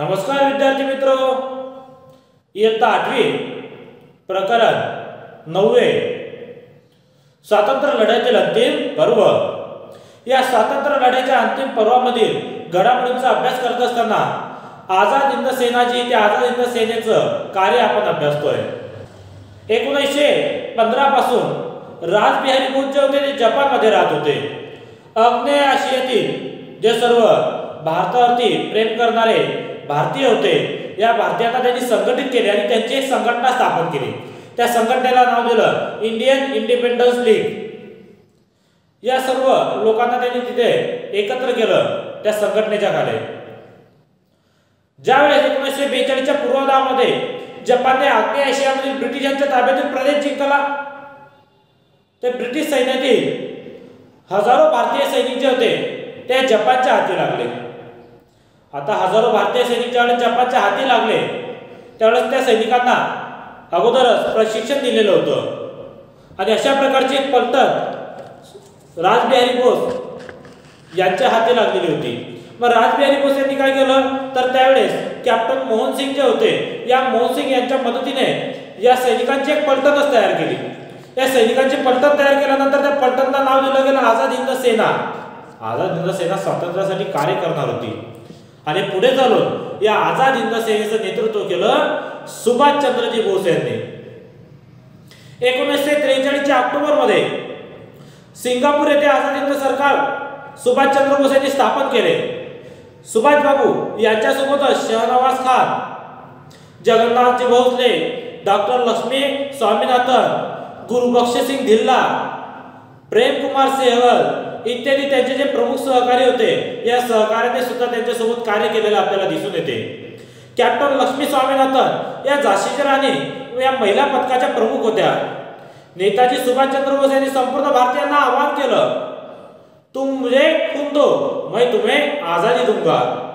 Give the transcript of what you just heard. नमस्कार विद्यार्थी मित्रों, इयत्ता 8वी प्रकरण 9 स्वातंत्र्य लढ्यातील अंतिम पर्व। या स्वातंत्र्य लढ्याच्या अंतिम पर्वामधील घडामोडींचा अभ्यास करत असताना आझाद हिंद सेना जी त्या आझाद हिंद सेनेचं कार्य आपण अभ्यासतोय। 1915 पासून राज बिहारी घोष जे होते ते जपानमध्ये राहत होते। आग्नेय आशियातील जे सर्व भारतावरती प्रेम करणारे भारतीय होते, या भारतीयांना त्यांनी संघटित केले आणि त्यांची एक संघटना स्थापन केली। त्या संघटनेला नाव दिलं इंडियन इंडिपेंडन्स लीग। या सर्व लोकांना त्यांनी तिथे एकत्र केलं त्या संघटनेच्या खाली। ज्यावेळेस 1942 च्या पूर्वार्धामध्ये जपानने आग्नेय आशियामधील ब्रिटिशांच्या ताब्यातील प्रदेश जिंकला, ते ब्रिटिश सैन्यातील हजारो भारतीय सैनिक जे होते ते जपानच्या हाती लागले। आता हजारो भारतीय सैनिक ज्यावेळेस जपानच्या हाती लागले त्यावेळेस त्या सैनिकांना अगोदरच प्रशिक्षण दिलेलं होतं आणि अशा प्रकारची एक पद्धत राजबिहारी घोष यांच्या हाती लागलेली होती। मग राजबिहारी घोष यांनी काय केलं तर त्यावेळेस कॅप्टन मोहन सिंग जे होते, या मोहन सिंग यांच्या मदतीने या सैनिकांची एक पलटणच तयार केली। या सैनिकांची पलटण तयार केल्यानंतर त्या पलटणला नाव दिलं गेलं आझाद हिंद सेना। आझाद हिंद सेना स्वातंत्र्यासाठी कार्य करणार होती आणि पुढे चालून या आझाद हिंद सेनेचं नेतृत्व केलं सुभाषचंद्रजी बोस यांनी। 1943 च्या ऑक्टोबरमध्ये सिंगापूर येथे आझाद हिंद सरकार सुभाषचंद्र बोस यांनी स्थापन केले। सुभाषबाबू यांच्यासोबतच शहनवाज खान, जगन्नाथजी भोसले, डॉक्टर लक्ष्मी स्वामीनाथन, गुरुबक्ष सिंग ढिल्ला, प्रेमकुमार सेहगल इत्यादी त्यांचे जे प्रमुख सहकारी होते, या सहकार्याने सुद्धा त्यांच्यासोबत कार्य केलेलं आपल्याला दिसून येते। कॅप्टन लक्ष्मी स्वामीनाथन या झाशीच्या राणी या महिला पथकाच्या प्रमुख होत्या। नेताजी सुभाषचंद्र बोस यांनी संपूर्ण भारतीयांना आवाहन केलं, तुम मुझे खून दो मैं तुम्हें आजादी दूंगा।